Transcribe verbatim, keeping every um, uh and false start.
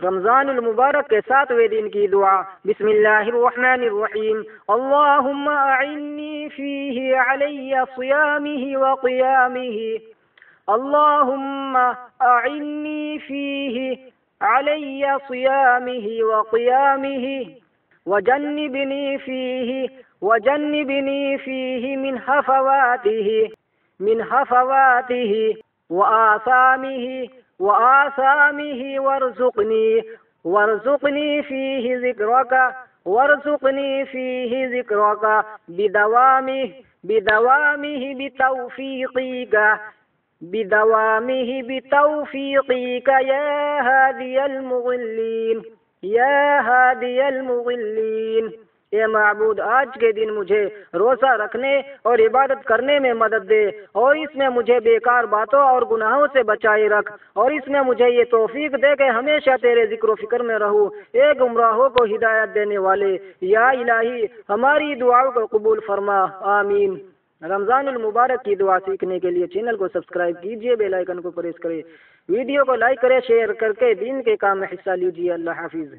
رمضان المبارک کے ساتویں دن کی دعا۔ بسم اللہ الرحمن الرحیم۔ اللہم اعنی فیہ علی صیامہ و قیامہ، اللہم اعنی فیہ علی صیامہ و قیامہ وجنبنی فیہ وجنبنی فیہ من حفواتہ من حفواتہ وآثامہ وآثامه وارزقني وارزقني فيه ذكرك وارزقني فيه ذكرك بدوامه بدوامه بتوفيقك بدوامه بتوفيقك يا هادي المضلين يا هادي المضلين۔ اے معبود، آج کے دن مجھے روزہ رکھنے اور عبادت کرنے میں مدد دے، اور اس میں مجھے بیکار باتوں اور گناہوں سے بچائے رکھ، اور اس میں مجھے یہ توفیق دے کہ ہمیشہ تیرے ذکر و فکر میں رہوں، اے گمراہوں کو ہدایت دینے والے۔ یا الہی، ہماری دعاؤں کو قبول فرما، آمین۔ رمضان المبارک کی دعا سیکھنے کے لیے چینل کو سبسکرائب کیجیے، بیل آئیکن کو پریس کریں، ویڈیو کو لائک کریں، شیئر کر کے دین کے کام میں حصہ لیجیے۔ اللہ حافظ۔